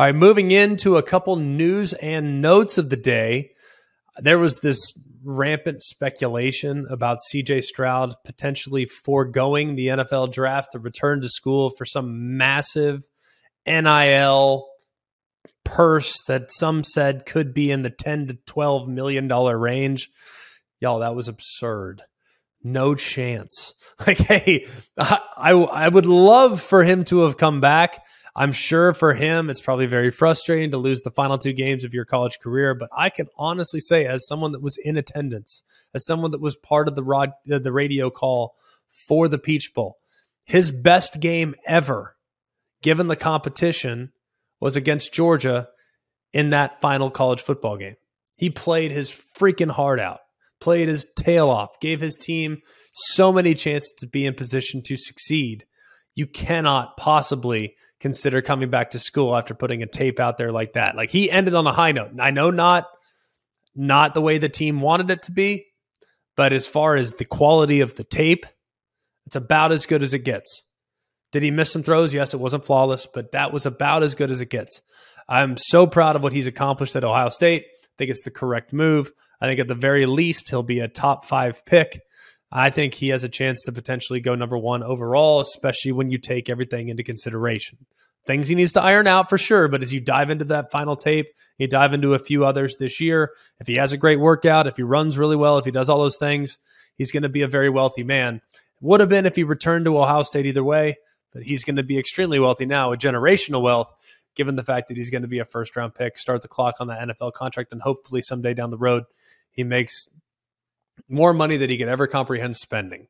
All right, moving into a couple news and notes of the day. There was this rampant speculation about C.J. Stroud potentially foregoing the NFL draft to return to school for some massive NIL purse that some said could be in the $10 to $12 million range. Y'all, that was absurd. No chance. Like, hey, I would love for him to have come back. I'm sure for him, it's probably very frustrating to lose the final two games of your college career. But I can honestly say, as someone that was in attendance, as someone that was part of the radio call for the Peach Bowl, his best game ever, given the competition, was against Georgia in that final college football game. He played his freaking heart out, played his tail off, gave his team so many chances to be in position to succeed. You cannot possibly consider coming back to school after putting a tape out there like that. Like, he ended on a high note. I know not the way the team wanted it to be, but as far as the quality of the tape, it's about as good as it gets. Did he miss some throws? Yes, it wasn't flawless, but that was about as good as it gets. I'm so proud of what he's accomplished at Ohio State. I think it's the correct move. I think at the very least, he'll be a top 5 pick. I think he has a chance to potentially go #1 overall, especially when you take everything into consideration. Things he needs to iron out for sure, but as you dive into that final tape, you dive into a few others this year, if he has a great workout, if he runs really well, if he does all those things, he's going to be a very wealthy man. Would have been if he returned to Ohio State either way, but he's going to be extremely wealthy now, a generational wealth, given the fact that he's going to be a first-round pick, start the clock on the NFL contract, and hopefully someday down the road he makes more money than he could ever comprehend spending.